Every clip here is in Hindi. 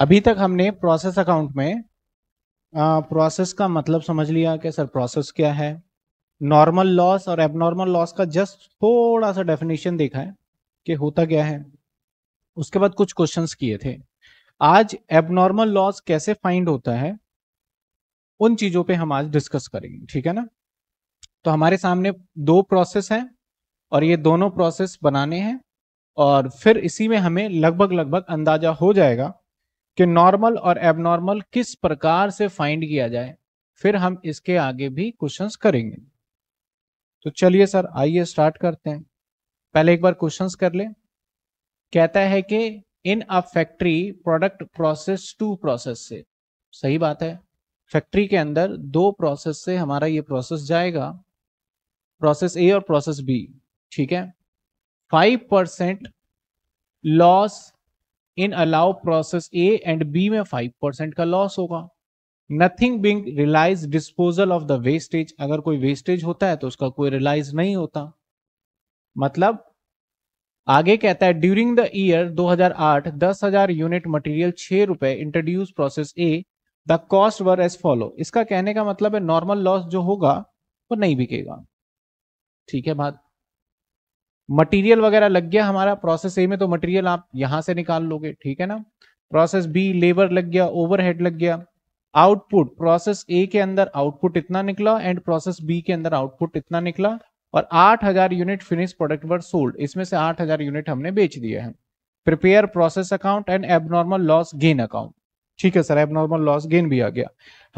अभी तक हमने प्रोसेस अकाउंट में प्रोसेस का मतलब समझ लिया कि सर प्रोसेस क्या है, नॉर्मल लॉस और एबनॉर्मल लॉस का जस्ट थोड़ा सा डेफिनेशन देखा है कि होता क्या है। उसके बाद कुछ क्वेश्चंस किए थे। आज एबनॉर्मल लॉस कैसे फाइंड होता है उन चीजों पे हम आज डिस्कस करेंगे, ठीक है ना। तो हमारे सामने दो प्रोसेस हैं और ये दोनों प्रोसेस बनाने हैं और फिर इसी में हमें लगभग अंदाजा हो जाएगा कि नॉर्मल और एबनॉर्मल किस प्रकार से फाइंड किया जाए। फिर हम इसके आगे भी क्वेश्चंस करेंगे। तो चलिए सर आइए स्टार्ट करते हैं। पहले एक बार क्वेश्चंस कर लें। कहता है कि in a factory product process to process से, सही बात है, फैक्ट्री के अंदर दो प्रोसेस से हमारा ये प्रोसेस जाएगा, प्रोसेस ए और प्रोसेस बी, ठीक है। 5% loss in allow process A and B में 5% का लॉस होगा। Nothing being realise disposal of the wastage, अगर कोई वेस्टेज होता है तो उसका कोई रियलाइज नहीं होता। मतलब आगे कहता है during the year 2008 10,000 unit material ₹6 introduce process A, the cost were as follow. इसका कहने का मतलब है नॉर्मल लॉस जो होगा वो नहीं बिकेगा, ठीक है। बात मटेरियल वगैरह लग गया हमारा प्रोसेस ए में, तो मटेरियल आप यहां से निकाल लोगे, ठीक है ना। प्रोसेस बी लेबर लग गया, ओवरहेड लग गया। आउटपुट प्रोसेस ए के अंदर आउटपुट इतना निकला एंड प्रोसेस बी के अंदर आउटपुट इतना निकला और 8,000 unit finish product were sold, इसमें से 8,000 यूनिट हमने बेच दिए हैं। Prepare process account and abnormal loss gain account, ठीक है सर। एबनॉर्मल लॉस गेन भी आ गया।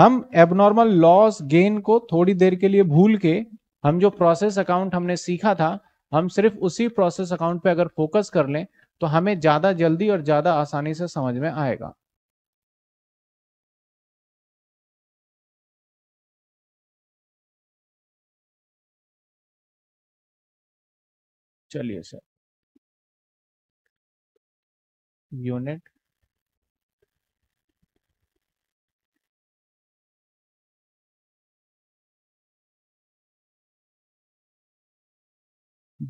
हम एबनॉर्मल लॉस गेन को थोड़ी देर के लिए भूल के हम जो प्रोसेस अकाउंट हमने सीखा था, हम सिर्फ उसी प्रोसेस अकाउंट पे अगर फोकस कर लें तो हमें ज्यादा जल्दी और ज्यादा आसानी से समझ में आएगा। चलिए सर, यूनिट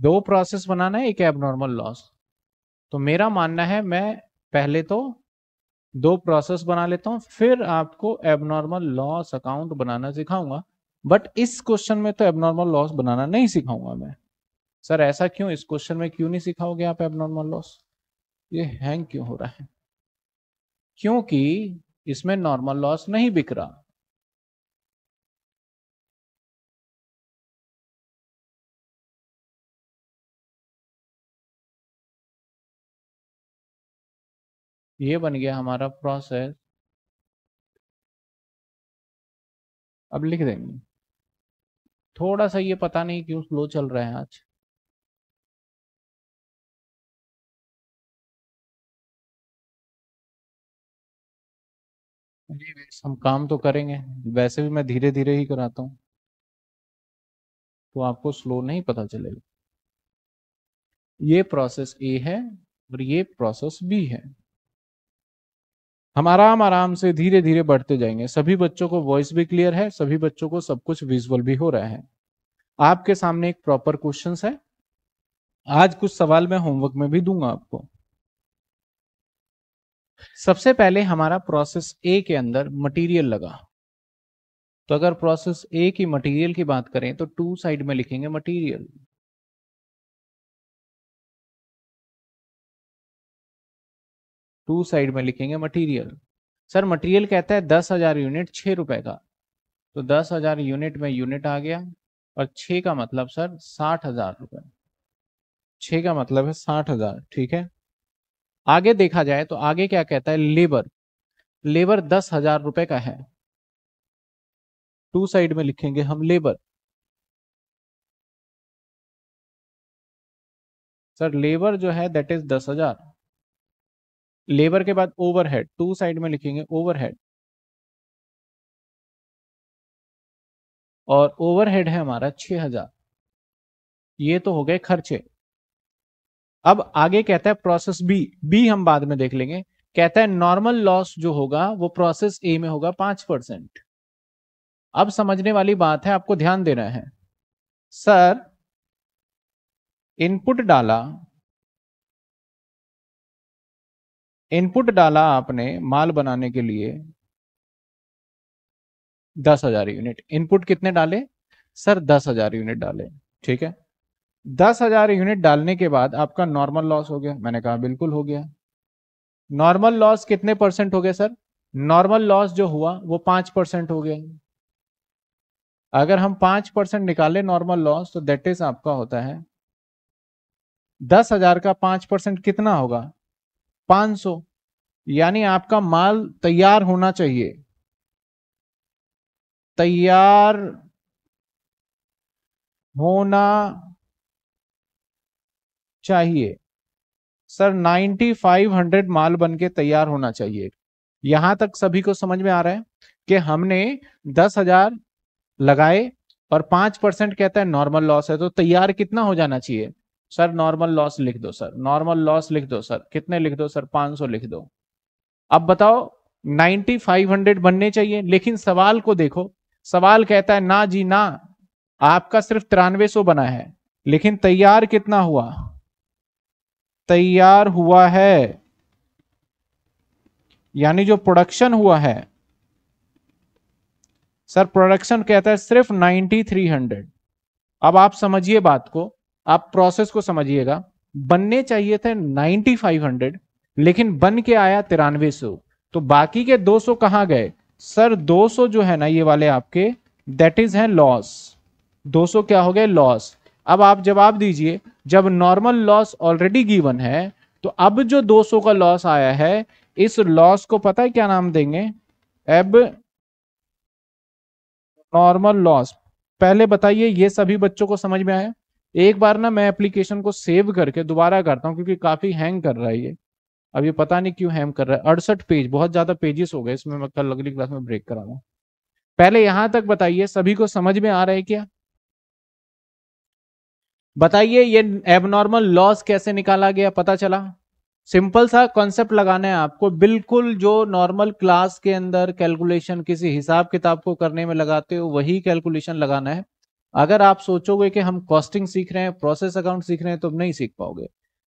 दो प्रोसेस बनाना है, एक एबनॉर्मल लॉस। तो मेरा मानना है मैं पहले तो दो प्रोसेस बना लेता हूं, फिर आपको एबनॉर्मल लॉस अकाउंट बनाना सिखाऊंगा। बट इस क्वेश्चन में तो एबनॉर्मल लॉस बनाना नहीं सिखाऊंगा मैं। सर ऐसा क्यों, इस क्वेश्चन में क्यों नहीं सिखाओगे आप एबनॉर्मल लॉस, ये हैंग क्यों हो रहा है? क्योंकि इसमें नॉर्मल लॉस नहीं बिक रहा। ये बन गया हमारा प्रोसेस, अब लिख देंगे। थोड़ा सा ये पता नहीं क्यों स्लो चल रहा है आज। हम काम तो करेंगे, वैसे भी मैं धीरे धीरे ही कराता हूं तो आपको स्लो नहीं पता चलेगा। ये प्रोसेस ए है और ये प्रोसेस बी है। हम आराम से धीरे धीरे बढ़ते जाएंगे। सभी बच्चों को वॉइस भी क्लियर है, सभी बच्चों को सब कुछ विजुअल भी हो रहा है। आपके सामने एक प्रॉपर क्वेश्चन है। आज कुछ सवाल मैं होमवर्क में भी दूंगा आपको। सबसे पहले हमारा प्रोसेस ए के अंदर मटेरियल लगा, तो अगर प्रोसेस ए की मटेरियल की बात करें तो टू साइड में लिखेंगे मटेरियल। टू साइड में लिखेंगे मटेरियल। सर मटेरियल कहता है 10,000 यूनिट ₹6 का, तो 10,000 यूनिट में यूनिट आ गया और 6 का मतलब सर 60,000 रुपए, 6 का मतलब है 60,000, ठीक है। आगे देखा जाए तो आगे क्या कहता है, लेबर, लेबर 10,000 रुपए का है, टू साइड में लिखेंगे हम लेबर। सर लेबर जो है दैट इज 10,000। लेबर के बाद ओवरहेड, टू साइड में लिखेंगे ओवरहेड, और ओवरहेड है हमारा 6,000। ये तो हो गए खर्चे। अब आगे कहता है प्रोसेस बी, बी हम बाद में देख लेंगे। कहता है नॉर्मल लॉस जो होगा वो प्रोसेस ए में होगा 5%। अब समझने वाली बात है, आपको ध्यान देना है। सर इनपुट डाला, इनपुट डाला आपने माल बनाने के लिए 10,000 यूनिट। इनपुट कितने डाले सर? 10,000 यूनिट डाले। ठीक है, 10,000 यूनिट डालने के बाद आपका नॉर्मल लॉस हो गया। मैंने कहा बिल्कुल हो गया। नॉर्मल लॉस कितने परसेंट हो गया सर? नॉर्मल लॉस जो हुआ वो 5% हो गया। अगर हम 5% निकाले नॉर्मल लॉस तो दैट इज आपका होता है 10,000 का 5% कितना होगा? 500। यानी आपका माल तैयार होना चाहिए, तैयार होना चाहिए सर 9,500 माल बनके तैयार होना चाहिए। यहां तक सभी को समझ में आ रहा है कि हमने 10,000 लगाए और 5% कहता है नॉर्मल लॉस है, तो तैयार कितना हो जाना चाहिए सर? नॉर्मल लॉस लिख दो सर, नॉर्मल लॉस लिख दो सर। कितने लिख दो सर? 500 लिख दो। अब बताओ 9,500 बनने चाहिए, लेकिन सवाल को देखो, सवाल कहता है ना जी ना, आपका सिर्फ 9300 बना है, लेकिन तैयार कितना हुआ? तैयार हुआ है यानी जो प्रोडक्शन हुआ है सर, प्रोडक्शन कहता है सिर्फ 9,300। अब आप समझिए बात को, आप प्रोसेस को समझिएगा। बनने चाहिए थे 9,500 लेकिन बन के आया 9300, तो बाकी के 200 कहाँ गए सर? 200 जो है ना ये वाले आपके दैट इज है लॉस। 200 क्या हो गए? लॉस। अब आप जवाब दीजिए, जब नॉर्मल लॉस ऑलरेडी गिवन है तो अब जो 200 का लॉस आया है इस लॉस को पता है क्या नाम देंगे? अब नॉर्मल लॉस। पहले बताइए ये सभी बच्चों को समझ में आया? एक बार ना मैं एप्लीकेशन को सेव करके दोबारा करता हूं क्योंकि काफी हैंग कर रहा है ये। अब ये पता नहीं क्यों हैंग कर रहा है। 68 पेज, बहुत ज्यादा पेजेस हो गए इसमें। मैं कल अगली क्लास में ब्रेक कराऊंगा। पहले यहां तक बताइए सभी को समझ में आ रहा है क्या? बताइए ये एबनॉर्मल लॉस कैसे निकाला गया? पता चला? सिंपल सा कॉन्सेप्ट लगाना है आपको, बिल्कुल जो नॉर्मल क्लास के अंदर कैलकुलेशन किसी हिसाब किताब को करने में लगाते हो वही कैलकुलेशन लगाना है। अगर आप सोचोगे कि हम कॉस्टिंग सीख रहे हैं, प्रोसेस अकाउंट सीख रहे हैं, तो नहीं सीख पाओगे।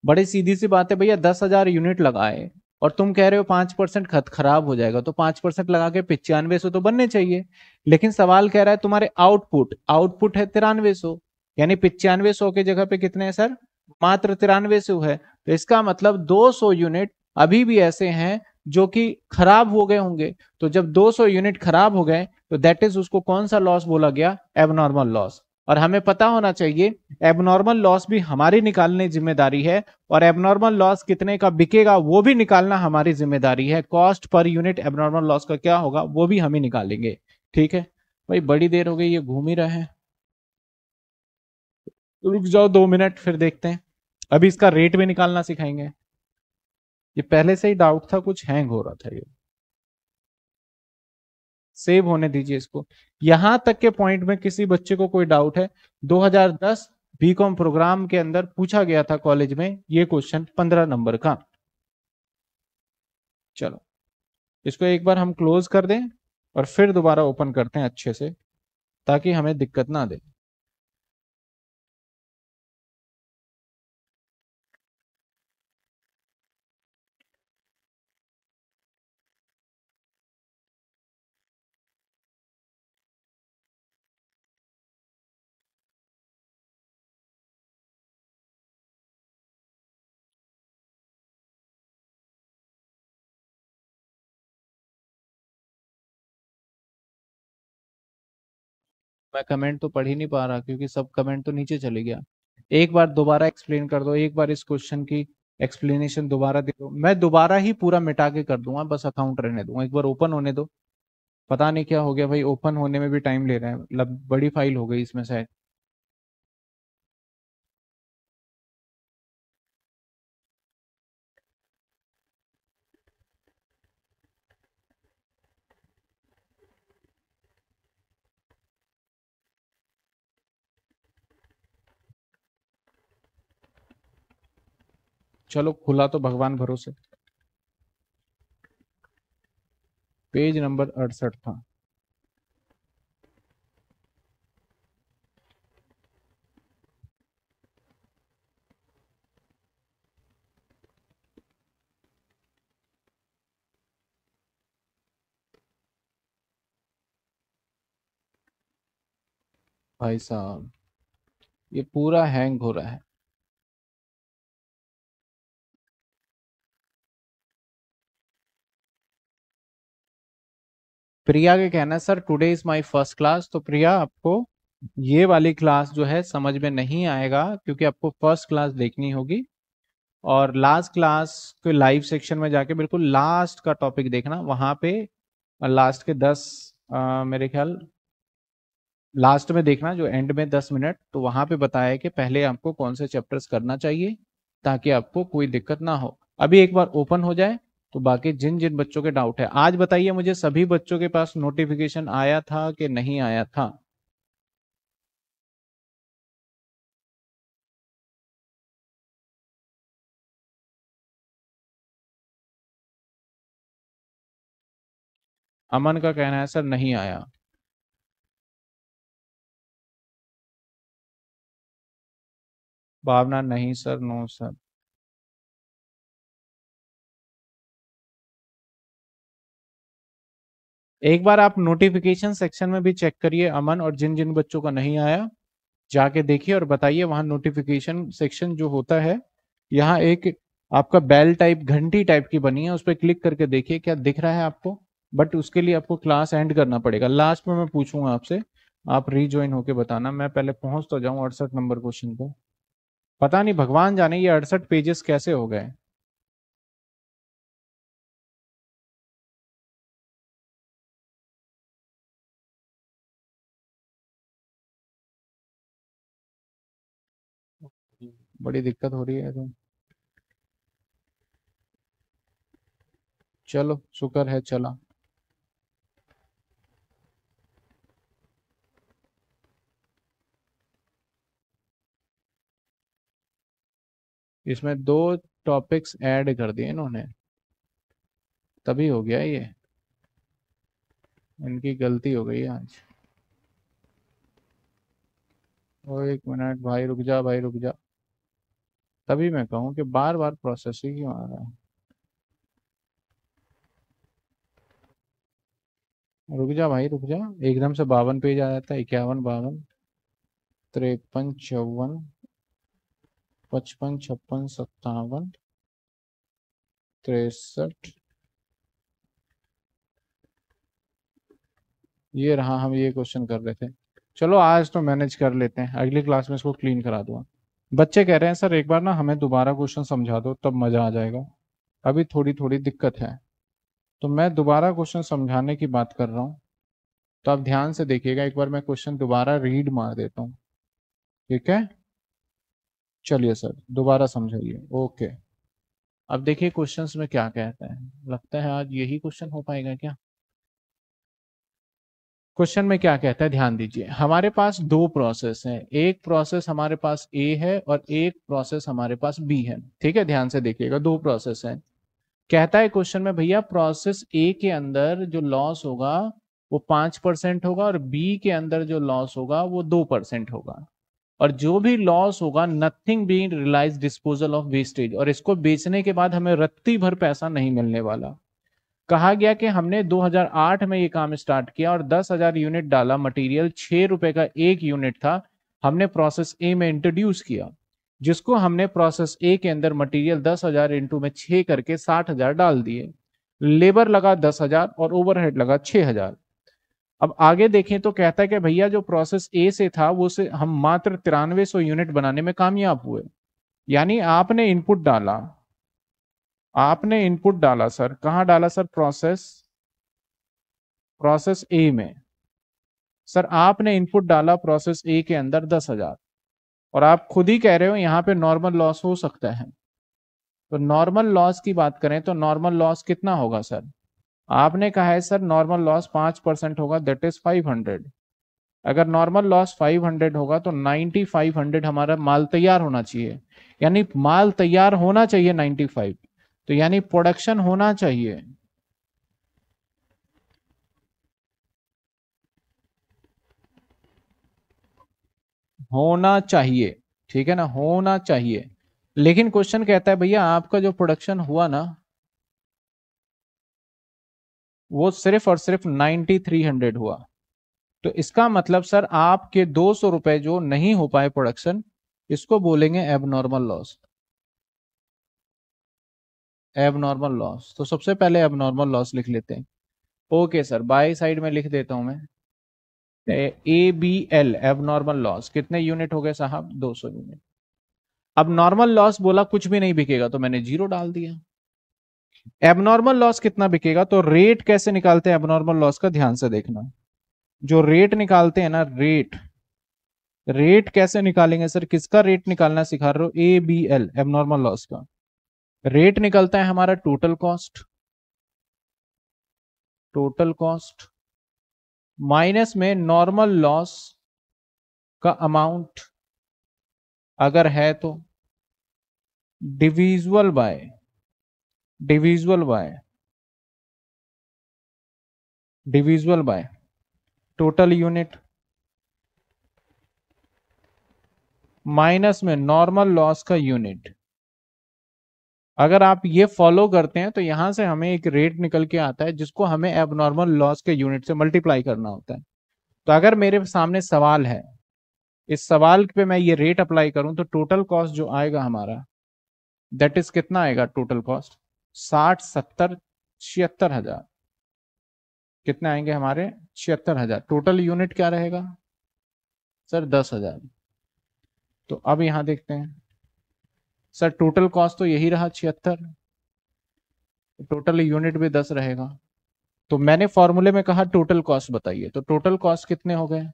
बड़ी सीधी सी बात है भैया, 10,000 यूनिट लगाए और तुम कह रहे हो 5% खत खराब हो जाएगा, तो 5% लगा के 9500 तो बनने चाहिए, लेकिन सवाल कह रहा है तुम्हारे आउटपुट है 9300, यानी 9500 के जगह पे कितने हैं सर? मात्र 9300 है। तो इसका मतलब 200 यूनिट अभी भी ऐसे हैं जो कि खराब हो गए होंगे। तो जब 200 यूनिट खराब हो गए तो दैट इज उसको कौन सा लॉस बोला गया? Abnormal loss. और हमें पता होना चाहिए एबनॉर्मल लॉस भी हमारी निकालने जिम्मेदारी है, और एबनॉर्मल लॉस कितने का बिकेगा वो भी निकालना हमारी जिम्मेदारी है। Cost per unit abnormal loss का क्या होगा वो भी हम ही निकालेंगे। ठीक है भाई, बड़ी देर हो गई, ये घूम ही रहे हैं। रुक जाओ 2 मिनट, फिर देखते हैं। अभी इसका रेट भी निकालना सिखाएंगे। ये पहले से ही डाउट था, कुछ हैंग हो रहा था। ये सेव होने दीजिए इसको। यहां तक के पॉइंट में किसी बच्चे को कोई डाउट है? 2010 बीकॉम प्रोग्राम के अंदर पूछा गया था कॉलेज में ये क्वेश्चन 15 नंबर का। चलो इसको एक बार हम क्लोज कर दें और फिर दोबारा ओपन करते हैं अच्छे से, ताकि हमें दिक्कत ना दे। मैं कमेंट तो पढ़ ही नहीं पा रहा क्योंकि सब कमेंट तो नीचे चले गया। एक बार दोबारा एक्सप्लेन कर दो, एक बार इस क्वेश्चन की एक्सप्लेनेशन दोबारा दे दो। मैं दोबारा ही पूरा मिटा के कर दूंगा, बस अकाउंट रहने दूंगा। एक बार ओपन होने दो। पता नहीं क्या हो गया भाई, ओपन होने में भी टाइम ले रहे हैं। मतलब बड़ी फाइल हो गई इसमें शायद। चलो खुला तो भगवान भरोसे। पेज नंबर 68 था। भाई साहब ये पूरा हैंग हो रहा है। प्रिया के कहना है sir today is my first class. तो प्रिया आपको ये वाली क्लास जो है समझ में नहीं आएगा क्योंकि आपको फर्स्ट क्लास देखनी होगी और लास्ट क्लास के लाइव सेक्शन में जाके बिल्कुल लास्ट का टॉपिक देखना। वहां पे लास्ट के 10 मेरे ख्याल लास्ट में देखना जो एंड में 10 मिनट, तो वहां पे बताया कि पहले आपको कौन से चैप्टर्स करना चाहिए ताकि आपको कोई दिक्कत ना हो। अभी एक बार ओपन हो जाए तो बाकी जिन जिन बच्चों के डाउट है आज बताइए मुझे, सभी बच्चों के पास नोटिफिकेशन आया था कि नहीं आया था? अमन का कहना है सर नहीं आया। भावना नहीं सर, नो सर। एक बार आप नोटिफिकेशन सेक्शन में भी चेक करिए अमन, और जिन जिन बच्चों का नहीं आया जाके देखिए और बताइए। वहां नोटिफिकेशन सेक्शन जो होता है यहाँ एक आपका बेल टाइप घंटी टाइप की बनी है, उस पर क्लिक करके देखिए क्या दिख रहा है आपको। बट उसके लिए आपको क्लास एंड करना पड़ेगा। लास्ट में मैं पूछूंगा आपसे, आप रीजॉइन होके बताना। मैं पहले पहुंच तो जाऊं 68 नंबर क्वेश्चन को। पता नहीं भगवान जाने ये 68 पेजेस कैसे हो गए। बड़ी दिक्कत हो रही है तो। चलो शुक्र है चला। इसमें 2 टॉपिक्स ऐड कर दिए इन्होंने तभी हो गया ये, इनकी गलती हो गई आज। और 1 मिनट भाई रुक जा, भाई रुक जा, तभी मैं कहूं कि बार बार प्रोसेसिंग क्यों आ रहा है। रुक जा भाई रुक जा, एकदम से 52 पेज आ जाता है। 51, 52, 53, 54, 55, 56, 57, 63। ये रहा, हम ये क्वेश्चन कर रहे थे। चलो आज तो मैनेज कर लेते हैं, अगली क्लास में इसको क्लीन करा दूंगा। बच्चे कह रहे हैं सर एक बार ना हमें दोबारा क्वेश्चन समझा दो तब मजा आ जाएगा, अभी थोड़ी थोड़ी दिक्कत है। तो मैं दोबारा क्वेश्चन समझाने की बात कर रहा हूँ, तो आप ध्यान से देखिएगा। एक बार मैं क्वेश्चन दोबारा रीड मार देता हूँ, ठीक है? चलिए सर दोबारा समझाइए। ओके अब देखिए क्वेश्चंस में क्या कहता है। लगता है आज यही क्वेश्चन हो पाएगा क्या? क्वेश्चन में क्या कहता है ध्यान दीजिए। हमारे पास 2 प्रोसेस हैं, एक प्रोसेस हमारे पास ए है और एक प्रोसेस हमारे पास बी है, ठीक है? ध्यान से देखिएगा 2 प्रोसेस हैं। कहता है क्वेश्चन में भैया प्रोसेस ए के अंदर जो लॉस होगा वो 5% होगा और बी के अंदर जो लॉस होगा वो 2% होगा, और जो भी लॉस होगा nothing being realised disposal of wastage, और इसको बेचने के बाद हमें रत्ती भर पैसा नहीं मिलने वाला। कहा गया कि हमने 2008 में ये काम स्टार्ट किया और 10,000 यूनिट डाला, मटेरियल 6 रुपए का एक यूनिट था, हमने प्रोसेस ए में इंट्रोड्यूस किया, जिसको हमने प्रोसेस ए के अंदर मटेरियल 10,000 इंटू में 6 करके 60,000 डाल दिए, लेबर लगा 10,000 और ओवरहेड लगा 6,000। अब आगे देखें तो कहता है कि भैया जो प्रोसेस ए से था वो से हम मात्र 9300 यूनिट बनाने में कामयाब हुए। यानी आपने इनपुट डाला, आपने इनपुट डाला सर, कहाँ डाला सर? प्रोसेस ए में सर। आपने इनपुट डाला प्रोसेस ए के अंदर 10,000, और आप खुद ही कह रहे हो यहाँ पे नॉर्मल लॉस हो सकता है। तो नॉर्मल लॉस की बात करें तो नॉर्मल लॉस कितना होगा सर? आपने कहा है सर नॉर्मल लॉस 5% होगा, दैट इज 500। अगर नॉर्मल लॉस 500 होगा तो 9500 हमारा माल तैयार होना चाहिए, यानी माल तैयार होना चाहिए 95, तो यानी प्रोडक्शन होना चाहिए। होना चाहिए, ठीक है ना, होना चाहिए। लेकिन क्वेश्चन कहता है भैया आपका जो प्रोडक्शन हुआ ना वो सिर्फ और सिर्फ 9300 हुआ, तो इसका मतलब सर आपके 200 रुपए जो नहीं हो पाए प्रोडक्शन, इसको बोलेंगे एबनॉर्मल लॉस, एबनॉर्मल लॉस। तो सबसे पहले एबनॉर्मल लॉस लिख लेते हैं। ओके सर, बाई साइड में लिख देता हूं मैं ABL, एबनॉर्मल लॉस। कितने यूनिट हो गए साहब? 200 यूनिट। अब नॉर्मल लॉस बोला कुछ भी नहीं बिकेगा तो मैंने 0 डाल दिया। एबनॉर्मल लॉस कितना बिकेगा, तो रेट कैसे निकालते हैं एबनॉर्मल लॉस का ध्यान से देखना। जो रेट निकालते हैं ना, रेट कैसे निकालेंगे सर? किसका रेट निकालना सिखा रहे हो? ABL, एबनॉर्मल लॉस का रेट निकलता है हमारा टोटल कॉस्ट, माइनस में नॉर्मल लॉस का अमाउंट अगर है तो, डिविजुअल बाय टोटल यूनिट, माइनस में नॉर्मल लॉस का यूनिट। अगर आप ये फॉलो करते हैं तो यहां से हमें एक रेट निकल के आता है जिसको हमें एबनॉर्मल लॉस के यूनिट से मल्टीप्लाई करना होता है। तो अगर मेरे सामने सवाल है, इस सवाल पे मैं ये रेट अप्लाई करूं तो टोटल कॉस्ट जो आएगा हमारा, दैट इज कितना आएगा टोटल कॉस्ट? 60, 70, 76,000। कितने आएंगे हमारे? 76,000। टोटल यूनिट क्या रहेगा सर? 10,000। तो अब यहां देखते हैं सर, टोटल कॉस्ट तो यही रहा 76, टोटल यूनिट भी 10 रहेगा। तो मैंने फॉर्मूले में कहा टोटल कॉस्ट बताइए, तो टोटल कॉस्ट कितने हो गए?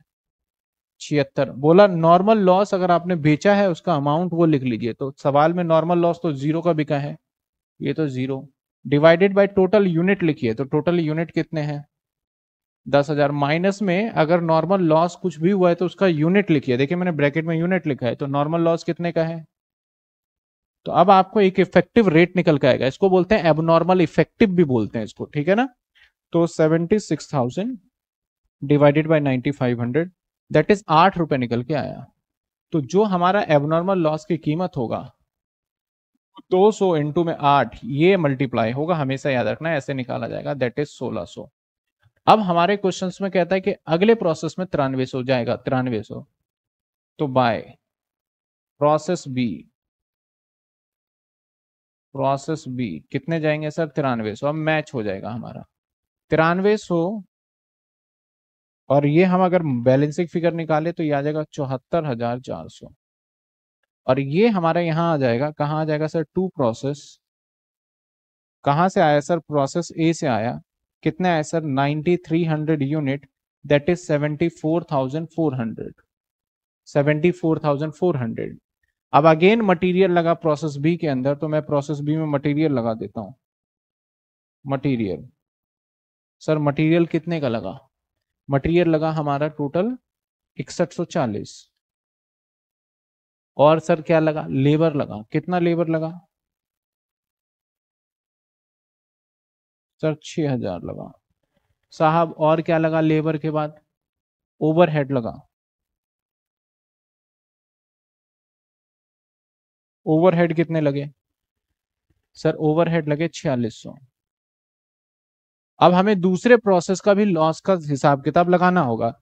76। बोला नॉर्मल लॉस अगर आपने बेचा है उसका अमाउंट वो लिख लीजिए। तो सवाल में नॉर्मल लॉस तो 0 का बिका है, ये तो 0 डिवाइडेड बाय टोटल यूनिट लिखिए। तो टोटल यूनिट कितने हैं? 10,000। माइनस में अगर नॉर्मल लॉस कुछ भी हुआ है तो उसका यूनिट लिखिए। देखिए मैंने ब्रैकेट में यूनिट लिखा है, तो नॉर्मल लॉस कितने का है? तो अब आपको एक इफेक्टिव रेट निकल के आएगा। इसको बोलते हैं एबनॉर्मल इफेक्टिव भी बोलते हैं इसको, ठीक है ना। तो 76,000 डिवाइडेड बाय 9,500, दैट इज 8 रुपए निकल के आया। तो जो हमारा एबनॉर्मल लॉस की कीमत होगा 200 × 8, ये मल्टीप्लाई होगा, हमेशा याद रखना, ऐसे निकाला जाएगा, दैट इज 1,600। अब हमारे क्वेश्चंस में कहता है कि अगले प्रोसेस में 9300 जाएगा, 9300। तो बाय प्रोसेस बी, कितने जाएंगे सर? 9300। अब मैच हो जाएगा हमारा 9300, और ये हम अगर बैलेंसिंग फिगर निकाले तो ये आ जाएगा 74,400। और ये हमारा यहाँ आ जाएगा, कहाँ आ जाएगा सर? To process. कहाँ से आया सर? प्रोसेस ए से आया। कितने आया सर? 9,300 unit, that is 74,400, 74,400। अब अगेन मटेरियल लगा प्रोसेस बी के अंदर, तो मैं प्रोसेस बी में मटेरियल लगा देता हूं। मटेरियल सर, मटेरियल कितने का लगा? मटेरियल लगा हमारा टोटल 6140। और सर क्या लगा? लेबर लगा। कितना लेबर लगा सर? 6,000 लगा साहब। और क्या लगा लेबर के बाद? ओवरहेड लगा। ओवरहेड कितने लगे सर? ओवरहेड लगे 4,600। अब हमें दूसरे प्रोसेस का भी लॉस का हिसाब किताब लगाना होगा।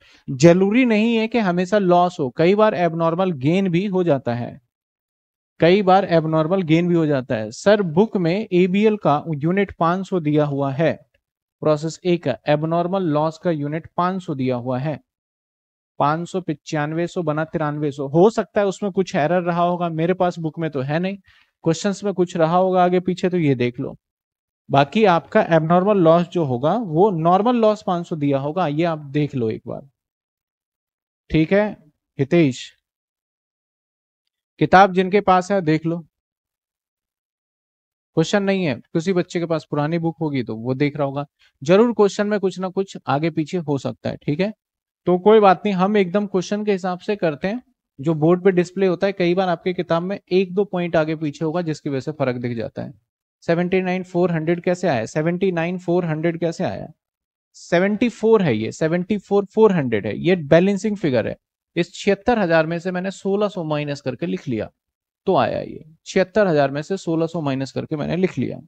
जरूरी नहीं है कि हमेशा लॉस हो, कई बार एबनॉर्मल गेन भी हो जाता है, सर बुक में ABL का यूनिट 500 दिया हुआ है, प्रोसेस ए का एबनॉर्मल लॉस का यूनिट 500 दिया हुआ है, 595 बना 9300। हो सकता है उसमें कुछ एरर रहा होगा, मेरे पास बुक में तो है नहीं, क्वेश्चंस में कुछ रहा होगा आगे पीछे, तो ये देख लो। बाकी आपका एबनॉर्मल लॉस जो होगा वो नॉर्मल लॉस 500 दिया होगा, ये आप देख लो एक बार, ठीक है। हितेश, किताब जिनके पास है देख लो, क्वेश्चन नहीं है, किसी बच्चे के पास पुरानी बुक होगी तो वो देख रहा होगा, जरूर क्वेश्चन में कुछ ना कुछ आगे पीछे हो सकता है, ठीक है। तो कोई बात नहीं, हम एकदम क्वेश्चन के हिसाब से करते हैं जो बोर्ड पे डिस्प्ले होता है। कई बार आपके किताब में 1-2 पॉइंट आगे पीछे होगा जिसकी वजह से फर्क दिख जाता है। 79,400 कैसे आया? 79,400 कैसे आया? 74 है ये, 74,400 है, ये बैलेंसिंग फिगर है। इस 76,000 में से मैंने 1,600 माइनस करके लिख लिया तो आया ये, 76,000 में से 1,600 माइनस करके मैंने लिख लिया।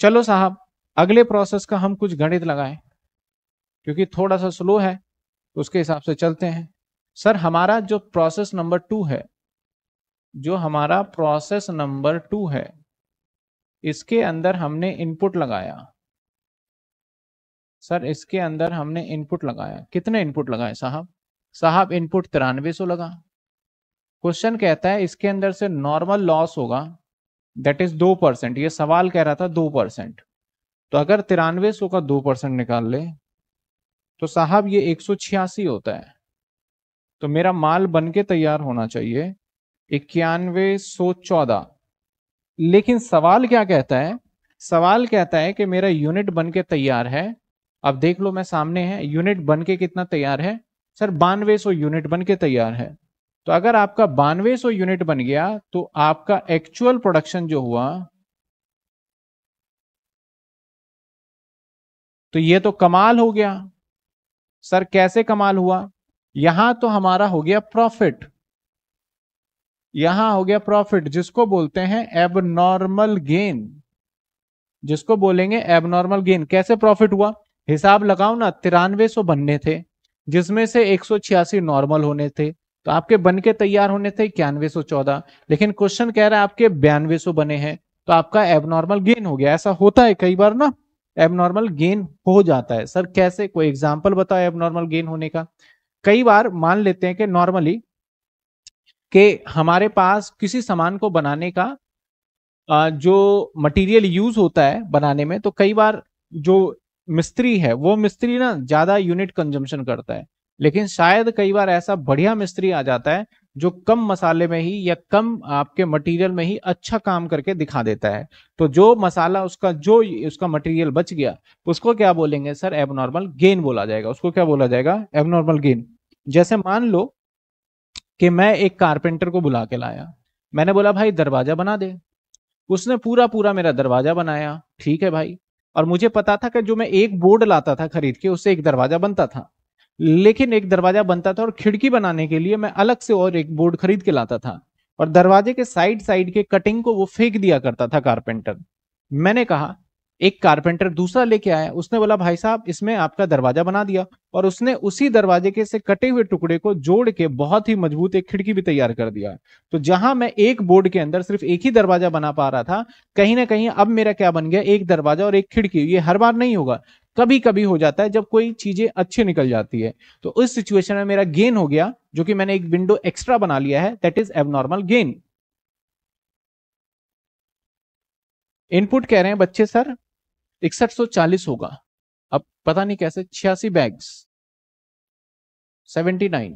चलो साहब, अगले प्रोसेस का हम कुछ गणित लगाए, क्योंकि थोड़ा सा स्लो है तो उसके हिसाब से चलते हैं। सर हमारा जो प्रोसेस नंबर 2 है, जो हमारा प्रोसेस नंबर 2 है, इसके अंदर हमने इनपुट लगाया। सर इसके अंदर हमने इनपुट लगाया, कितने इनपुट लगाए साहब? साहब इनपुट 9300 लगा। क्वेश्चन कहता है इसके अंदर से नॉर्मल लॉस होगा, दैट इज 2%। ये सवाल कह रहा था 2%, तो अगर 9300 का 2% निकाल ले तो साहब ये 186 होता है। तो मेरा माल बनके तैयार होना चाहिए 9114। लेकिन सवाल क्या कहता है? सवाल कहता है कि मेरा यूनिट बनके तैयार है। अब देख लो मैं सामने है, यूनिट बनके कितना तैयार है? सर 9200 यूनिट बनके तैयार है। तो अगर आपका 9200 यूनिट बन गया तो आपका एक्चुअल प्रोडक्शन जो हुआ, तो ये तो कमाल हो गया। सर कैसे कमाल हुआ? यहां तो हमारा हो गया प्रॉफिट, यहां हो गया प्रॉफिट, जिसको बोलते हैं एबनॉर्मल गेन, जिसको बोलेंगे एबनॉर्मल गेन। कैसे प्रॉफिट हुआ? हिसाब लगाओ ना, 9300 बनने थे जिसमें से 186 नॉर्मल होने थे, तो आपके बन के तैयार होने थे 9114। लेकिन क्वेश्चन कह रहा है आपके 9200 बने हैं, तो आपका एबनॉर्मल गेन हो गया। ऐसा होता है कई बार ना, एबनॉर्मल गेन हो जाता है। सर कैसे, कोई एग्जाम्पल बताओ एबनॉर्मल गेन होने का। कई बार मान लेते हैं कि नॉर्मली कि हमारे पास किसी सामान को बनाने का जो मटेरियल यूज होता है बनाने में, तो कई बार जो मिस्त्री है वो मिस्त्री ना ज्यादा यूनिट कंजम्पशन करता है, लेकिन शायद कई बार ऐसा बढ़िया मिस्त्री आ जाता है जो कम मसाले में ही या कम आपके मटेरियल में ही अच्छा काम करके दिखा देता है। तो जो मसाला उसका, जो उसका मटेरियल बच गया, उसको क्या बोलेंगे सर? एबनॉर्मल गेन बोला जाएगा। उसको क्या बोला जाएगा? Abnormal gain. जैसे मान लो कि मैं एक कारपेंटर को बुला के लाया, मैंने बोला भाई दरवाजा बना दे, उसने पूरा पूरा मेरा दरवाजा बनाया, ठीक है भाई। और मुझे पता था कि जो मैं एक बोर्ड लाता था खरीद के उससे एक दरवाजा बनता था, लेकिन एक दरवाजा बनता था और खिड़की बनाने के लिए मैं अलग से और एक बोर्ड खरीद के लाता था, और दरवाजे के साइड साइड के कटिंग को वो फेंक दिया करता था कारपेंटर। मैंने कहा, एक कारपेंटर दूसरा लेके आया, उसने बोला भाई साहब इसमें आपका दरवाजा बना दिया, और उसने उसी दरवाजे के से कटे हुए टुकड़े को जोड़ के बहुत ही मजबूत एक खिड़की भी तैयार कर दिया। तो जहां मैं एक बोर्ड के अंदर सिर्फ एक ही दरवाजा बना पा रहा था, कहीं ना कहीं अब मेरा क्या बन गया? एक दरवाजा और एक खिड़की। ये हर बार नहीं होगा, कभी कभी हो जाता है जब कोई चीजें अच्छी निकल जाती है। तो उस सिचुएशन में मेरा गेन हो गया, जो कि मैंने एक विंडो एक्स्ट्रा बना लिया है, that is abnormal gain. Input कह रहे हैं बच्चे सर 6140 होगा। अब पता नहीं कैसे 86 बैग्स 79।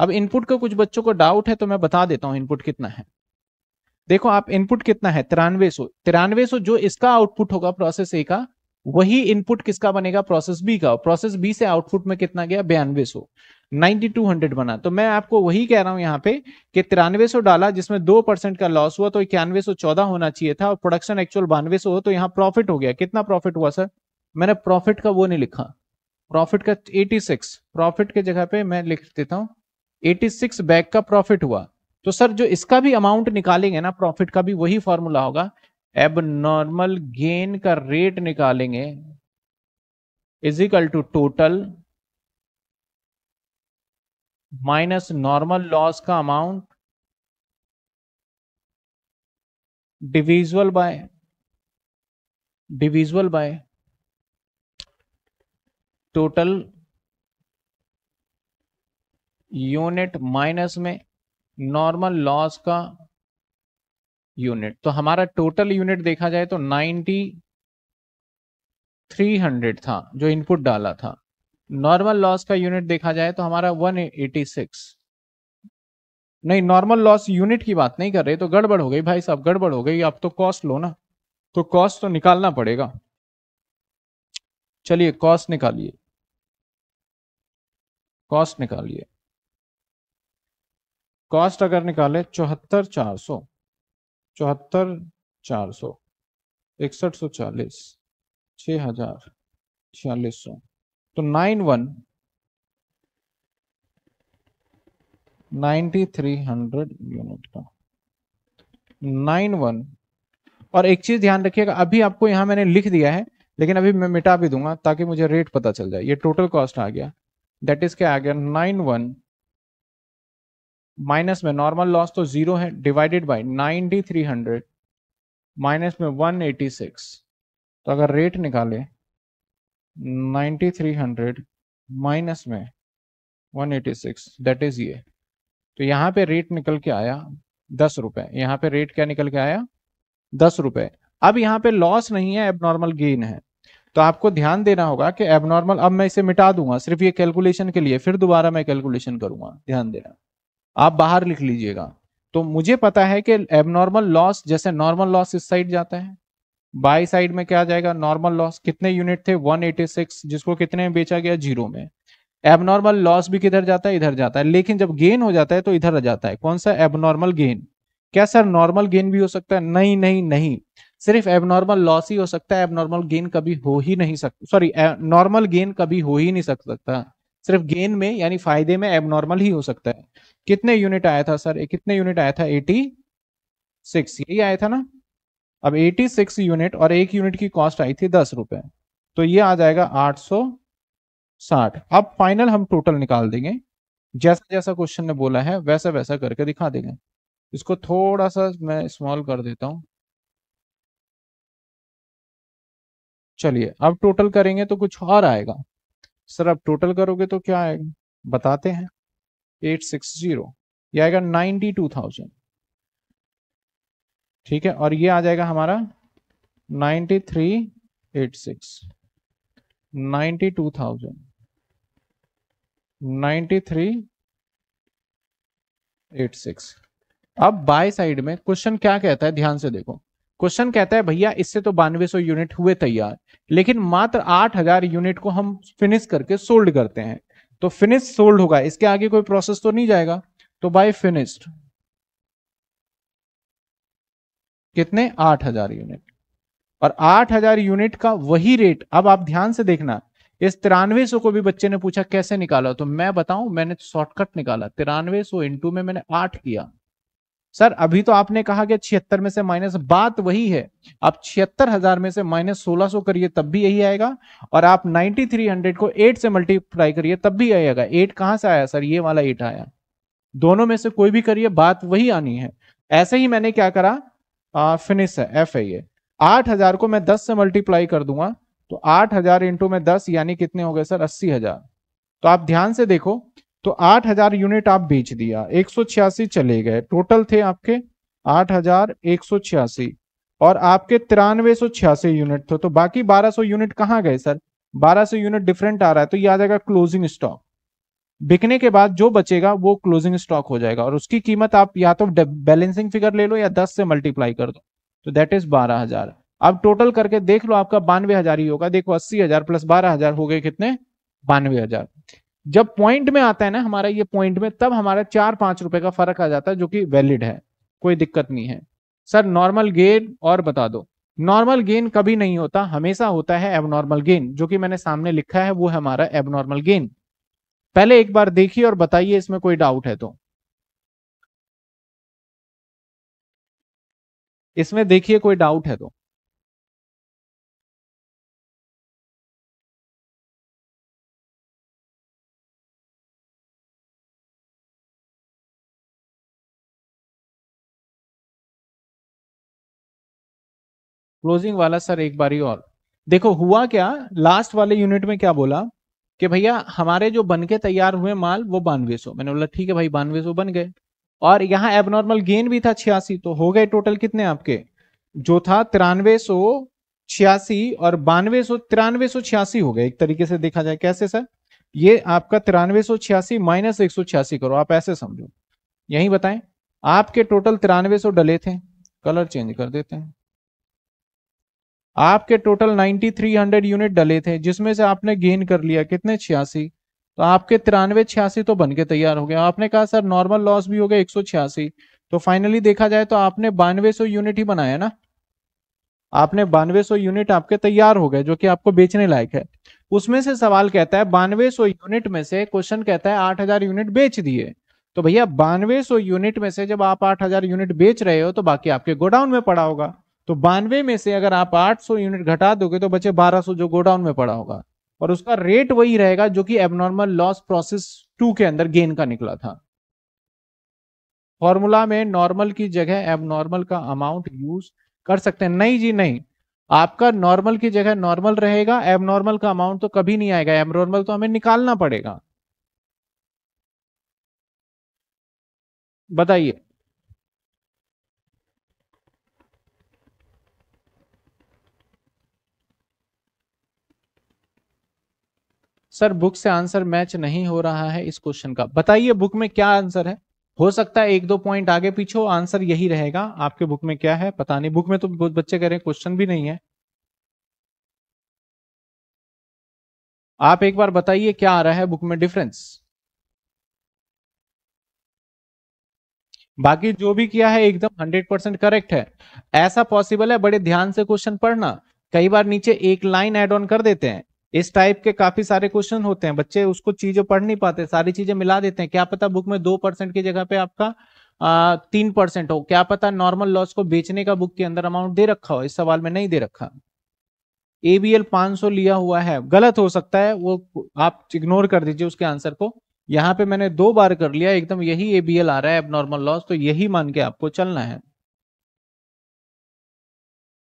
अब इनपुट का कुछ बच्चों को डाउट है तो मैं बता देता हूं इनपुट कितना है। देखो आप, इनपुट कितना है? 9300। जो इसका आउटपुट होगा प्रोसेस ए का, वही इनपुट किसका बनेगा? प्रोसेस बी का। प्रोसेस बी से आउटपुट में कितना गया? 9200, 9200 बना। तो मैं आपको वही कह रहा हूं यहाँ पे कि 9300 डाला जिसमें 2% का लॉस हुआ, तो 9114 होना चाहिए था, और प्रोडक्शन एक्चुअल 9200 हो, तो यहाँ प्रॉफिट हो गया। कितना प्रॉफिट हुआ सर? मैंने प्रॉफिट का वो नहीं लिखा, प्रॉफिट का 86, प्रॉफिट के जगह पे मैं लिख देता हूँ 86 बैग का प्रॉफिट हुआ। तो सर जो इसका भी अमाउंट निकालेंगे ना प्रॉफिट का भी, वही फॉर्मूला होगा, एबनॉर्मल गेन का रेट निकालेंगे is equal to total minus normal loss का अमाउंट डिविजुअल बाय टोटल यूनिट माइनस में नॉर्मल लॉस का यूनिट। तो हमारा टोटल यूनिट देखा जाए तो 9300 था जो इनपुट डाला था। नॉर्मल लॉस का यूनिट देखा जाए तो हमारा 186। नहीं, नॉर्मल लॉस यूनिट की बात नहीं कर रहे, तो गड़बड़ हो गई भाई साहब, गड़बड़ हो गई। आप तो कॉस्ट लो ना, तो कॉस्ट तो निकालना पड़ेगा। चलिए कॉस्ट निकालिए, कॉस्ट निकालिए। कॉस्ट अगर निकाले 74400, 6140, 6000, 4600, तो 9300 यूनिट का 91। और एक चीज ध्यान रखिएगा, अभी आपको यहां मैंने लिख दिया है, लेकिन अभी मैं मिटा भी दूंगा ताकि मुझे रेट पता चल जाए। ये टोटल कॉस्ट आ गया दैट इज क्या आ गया 91 माइनस में नॉर्मल लॉस तो जीरो है डिवाइडेड बाय 9300 माइनस में 186। तो अगर रेट निकाले 9300 माइनस में 186 दैट इज ये। तो यहाँ पे रेट निकल के आया 10 रुपए। यहाँ पे रेट क्या निकल के आया 10 रुपए। अब यहाँ पे लॉस नहीं है एबनॉर्मल गेन है। तो आपको ध्यान देना होगा कि एबनॉर्मल, अब मैं इसे मिटा दूंगा सिर्फ ये कैलकुलेशन के लिए, फिर दोबारा मैं कैलकुलेशन करूंगा, ध्यान देना आप बाहर लिख लीजिएगा। तो मुझे पता है कि एबनॉर्मल लॉस, जैसे नॉर्मल लॉस इस साइड जाता है, बाई साइड में क्या जाएगा नॉर्मल लॉस, कितने यूनिट थे 186, जिसको कितने में बेचा गया 0 में। एबनॉर्मल लॉस भी किधर जाता है, इधर जाता है, लेकिन जब गेन हो जाता है तो इधर आ जाता है। कौन सा एबनॉर्मल गेन। क्या सर नॉर्मल गेन भी हो सकता है? नहीं नहीं नहीं, सिर्फ एबनॉर्मल लॉस ही हो सकता है, एबनॉर्मल गेन कभी हो ही नहीं सकता, सॉरी नॉर्मल गेन कभी हो ही नहीं सकता। सिर्फ गेन में यानी फायदे में एबनॉर्मल ही हो सकता है। कितने यूनिट आया था सर, कितने यूनिट आया था 86, यही आया था ना। अब 86 यूनिट और एक यूनिट की कॉस्ट आई थी 10 रुपए, तो ये आ जाएगा 860। अब फाइनल हम टोटल निकाल देंगे, जैसा जैसा क्वेश्चन ने बोला है वैसा वैसा करके दिखा देंगे। इसको थोड़ा सा मैं स्मॉल कर देता हूं। चलिए अब टोटल करेंगे तो कुछ और आएगा सर, अब टोटल करोगे तो क्या आएगा बताते हैं। 860 ये आएगा 92,000, ठीक है, और ये आ जाएगा हमारा 9386, 92,000, 9386। अब बाय साइड में क्वेश्चन क्या कहता है, ध्यान से देखो, क्वेश्चन कहता है भैया इससे तो 9200 यूनिट हुए तैयार, लेकिन मात्र 8000 यूनिट को हम फिनिश करके सोल्ड करते हैं। तो फिनिश सोल्ड होगा, इसके आगे कोई प्रोसेस तो नहीं जाएगा। तो बाय फिनिश्ड कितने 8000 यूनिट, और 8000 यूनिट का वही रेट। अब आप ध्यान से देखना, इस 9300 को भी बच्चे ने पूछा कैसे निकाला, तो मैं बताऊं मैंने शॉर्टकट निकाला। 9300 इंटू में मैंने 8 किया। सर अभी तो आपने कहा कि 76 में से माइनस, बात वही है, आप 76000 में से माइनस 1600 करिए तब भी यही आएगा, और आप 9300 को 8 से मल्टीप्लाई करिए तब भी यही आएगा। 8 कहां से आया सर, ये वाला 8 आया, दोनों में से कोई भी करिए बात वही आनी है। ऐसे ही मैंने क्या करा, फिनिश है एफ है ये। 8000 को मैं 10 से मल्टीप्लाई कर दूंगा, तो 8000 इंटू में 10 यानी कितने हो गए सर 80000। तो आप ध्यान से देखो, तो 8000 यूनिट आप बेच दिया, 186 चले गए, टोटल थे आपके 8186 और आपके 9386 यूनिट थे। तो बाकी 1200 यूनिट कहाँ गए सर, 1200 यूनिट डिफरेंट आ रहा है, तो ये आ जाएगा क्लोजिंग स्टॉक। बिकने के बाद जो बचेगा वो क्लोजिंग स्टॉक हो जाएगा, और उसकी कीमत आप या तो बैलेंसिंग फिगर ले लो या 10 से मल्टीप्लाई कर दो, तो दैट इज 12000। अब टोटल करके देख लो, आपका 92000 ही होगा। देखो 80000 प्लस 12000 हो गए कितने 92000। जब पॉइंट में आता है ना हमारा, ये पॉइंट में, तब हमारा 4-5 रुपए का फर्क आ जाता है, जो कि वैलिड है, कोई दिक्कत नहीं है। सर नॉर्मल गेन और बता दो, नॉर्मल गेन कभी नहीं होता, हमेशा होता है एबनॉर्मल गेन, जो कि मैंने सामने लिखा है वो है हमारा एबनॉर्मल गेन। पहले एक बार देखिए और बताइए इसमें कोई डाउट है तो। इसमें देखिए कोई डाउट है तो। क्लोजिंग वाला सर एक बारी और देखो, हुआ क्या लास्ट वाले यूनिट में क्या बोला कि भैया हमारे जो बनके तैयार हुए माल वो 9200। मैंने बोला ठीक है भाई 9200 बन गए, और यहाँ एबनॉर्मल गेन भी था 86, तो हो गए टोटल कितने आपके, जो था 9386 और 9200, 9386 हो गए एक तरीके से देखा जाए। कैसे सर, ये आपका 9386 माइनस 186 करो, आप ऐसे समझो, यही बताएं आपके टोटल 9300 डले थे, कलर चेंज कर देते हैं। आपके टोटल 9300 यूनिट डले थे, जिसमें से आपने गेन कर लिया कितने 86, तो आपके 9386 तो बनके तैयार हो गया। आपने कहा सर नॉर्मल लॉस भी हो गया 186, तो फाइनली देखा जाए तो आपने 9200 यूनिट ही बनाया ना, आपने 9200 यूनिट आपके तैयार हो गए जो कि आपको बेचने लायक है। उसमें से सवाल कहता है 9200 यूनिट में से, क्वेश्चन कहता है 8000 यूनिट बेच दिए, तो भैया 9200 यूनिट में से जब आप 8000 यूनिट बेच रहे हो तो बाकी आपके गोडाउन में पड़ा होगा, तो 92 में से अगर आप 800 यूनिट घटा दोगे तो बचे 1200 जो गोडाउन में पड़ा होगा। और उसका रेट वही रहेगा जो कि एबनॉर्मल लॉस प्रोसेस 2 के अंदर गेन का निकला था। फॉर्मूला में नॉर्मल की जगह एबनॉर्मल का अमाउंट यूज कर सकते हैं? नहीं जी नहीं, आपका नॉर्मल की जगह नॉर्मल रहेगा, एबनॉर्मल का अमाउंट तो कभी नहीं आएगा, एबनॉर्मल तो हमें निकालना पड़ेगा। बताइए सर, बुक से आंसर मैच नहीं हो रहा है इस क्वेश्चन का। बताइए बुक में क्या आंसर है? हो सकता है 1-2 पॉइंट आगे पीछे हो, आंसर यही रहेगा। आपके बुक में क्या है पता नहीं, बुक में तो बहुत बच्चे कह रहे हैं क्वेश्चन भी नहीं है। आप एक बार बताइए क्या आ रहा है बुक में डिफरेंस। बाकी जो भी किया है एकदम 100% करेक्ट है। ऐसा पॉसिबल है, बड़े ध्यान से क्वेश्चन पढ़ना। कई बार नीचे एक लाइन एड ऑन कर देते हैं, इस टाइप के काफी सारे क्वेश्चन होते हैं, बच्चे उसको चीजें पढ़ नहीं पाते, सारी चीजें मिला देते हैं। क्या पता बुक में 2% की जगह पे आपका 3% हो, क्या पता नॉर्मल लॉस को बेचने का बुक के अंदर अमाउंट दे रखा हो, इस सवाल में नहीं दे रखा। एबीएल 500 लिया हुआ है, गलत हो सकता है, वो आप इग्नोर कर दीजिए उसके आंसर को। यहाँ पे मैंने 2 बार कर लिया, एकदम यही एबीएल आ रहा है, एबनॉर्मल लॉस, तो यही मान के आपको चलना है।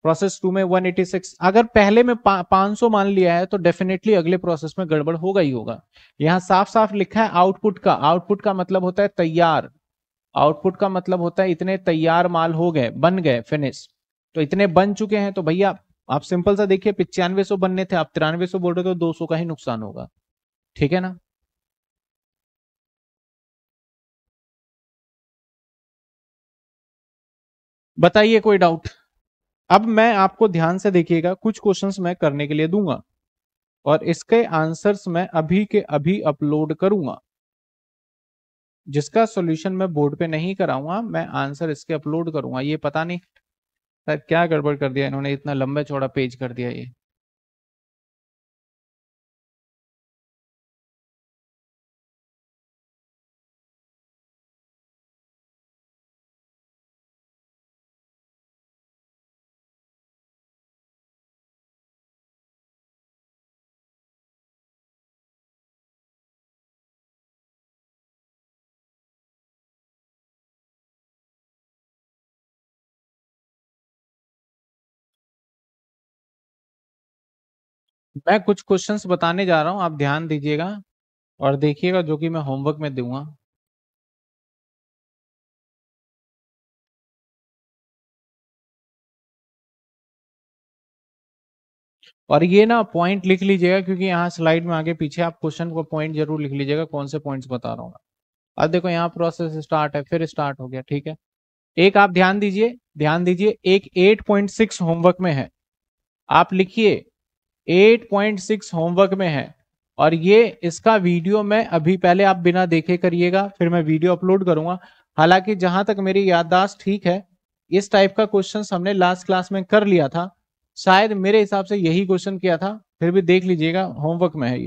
प्रोसेस 2 में 186, अगर पहले में 500 मान लिया है तो डेफिनेटली अगले प्रोसेस में गड़बड़ होगा ही होगा। यहाँ साफ साफ लिखा है आउटपुट का, आउटपुट का मतलब होता है तैयार, आउटपुट का मतलब होता है इतने तैयार माल हो गए, बन गए, फिनिश। तो इतने बन चुके हैं, तो भैया आप सिंपल सा देखिए, 9500 बनने थे, आप 9300 बोल रहे हो, तो 200 का ही नुकसान होगा, ठीक है ना। बताइए कोई डाउट। अब मैं आपको ध्यान से देखिएगा, कुछ क्वेश्चंस मैं करने के लिए दूंगा और इसके आंसर्स मैं अभी के अभी अपलोड करूंगा, जिसका सॉल्यूशन मैं बोर्ड पे नहीं कराऊंगा, मैं आंसर इसके अपलोड करूंगा। ये पता नहीं सर क्या गड़बड़ कर दिया इन्होंने, इतना लंबा चौड़ा पेज कर दिया ये। मैं कुछ क्वेश्चंस बताने जा रहा हूं, आप ध्यान दीजिएगा और देखिएगा, जो कि मैं होमवर्क में दूंगा। और ये ना पॉइंट लिख लीजिएगा, क्योंकि यहाँ स्लाइड में आगे पीछे आप क्वेश्चन को पॉइंट जरूर लिख लीजिएगा, कौन से पॉइंट्स बता रहा हूँ। अब देखो यहाँ प्रोसेस स्टार्ट है, फिर स्टार्ट हो गया, ठीक है। एक आप ध्यान दीजिए, एक 8.6 होमवर्क में है, आप लिखिए 8.6 होमवर्क में है, और ये इसका वीडियो मैं अभी पहले आप बिना देखे करिएगा, फिर मैं वीडियो अपलोड करूंगा। हालांकि जहां तक मेरी याददाश्त ठीक है, इस टाइप का क्वेश्चन हमने लास्ट क्लास में कर लिया था, शायद मेरे हिसाब से यही क्वेश्चन किया था, फिर भी देख लीजिएगा, होमवर्क में है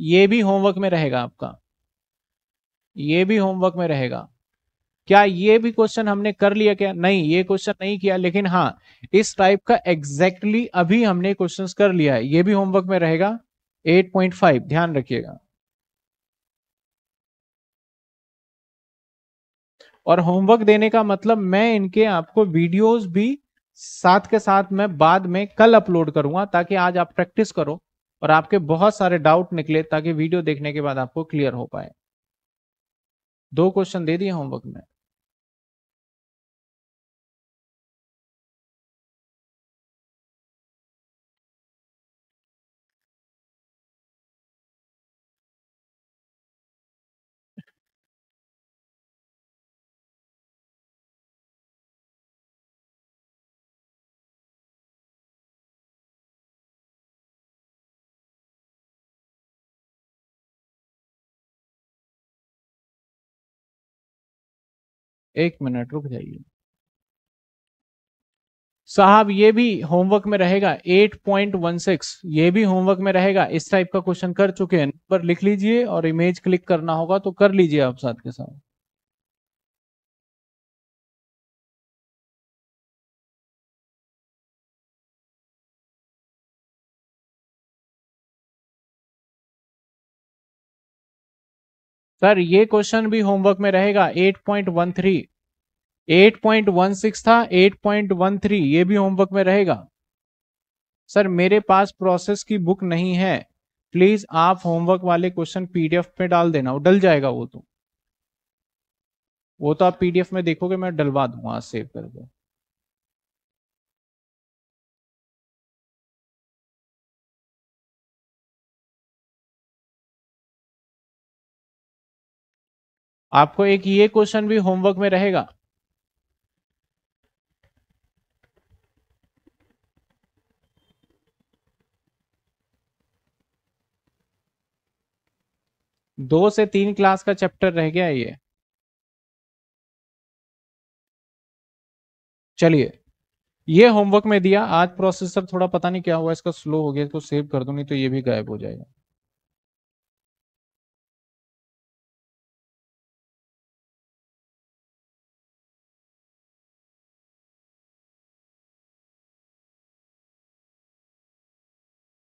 ये भी होमवर्क में रहेगा आपका, ये भी होमवर्क में रहेगा। क्या ये भी क्वेश्चन हमने कर लिया क्या? नहीं, ये क्वेश्चन नहीं किया, लेकिन हाँ इस टाइप का एग्जैक्टली अभी हमने क्वेश्चंस कर लिया है, ये भी होमवर्क में रहेगा। 8.5 ध्यान रखिएगा। और होमवर्क देने का मतलब मैं इनके आपको वीडियोस भी साथ के साथ मैं बाद में कल अपलोड करूंगा, ताकि आज आप प्रैक्टिस करो और आपके बहुत सारे डाउट निकले, ताकि वीडियो देखने के बाद आपको क्लियर हो पाए। 2 क्वेश्चन दे दिए होमवर्क में। एक मिनट रुक जाइए साहब, ये भी होमवर्क में रहेगा। 8.16 ये भी होमवर्क में रहेगा, इस टाइप का क्वेश्चन कर चुके हैं, पर लिख लीजिए और इमेज क्लिक करना होगा तो कर लीजिए आप साथ के साथ। सर ये क्वेश्चन भी होमवर्क में रहेगा 8.13, 8.16 था 8.13 ये भी होमवर्क में रहेगा। सर मेरे पास प्रोसेस की बुक नहीं है, प्लीज आप होमवर्क वाले क्वेश्चन पीडीएफ में डाल देना, वो डल जाएगा। वो तो आप पीडीएफ में देखोगे, मैं डलवा दूंगा सेव करके। आपको एक ये क्वेश्चन भी होमवर्क में रहेगा। दो से तीन क्लास का चैप्टर रह गया है ये। चलिए ये होमवर्क में दिया। आज प्रोसेसर थोड़ा पता नहीं क्या हुआ, इसका स्लो हो गया, इसको सेव कर दो, नहीं तो ये भी गायब हो जाएगा।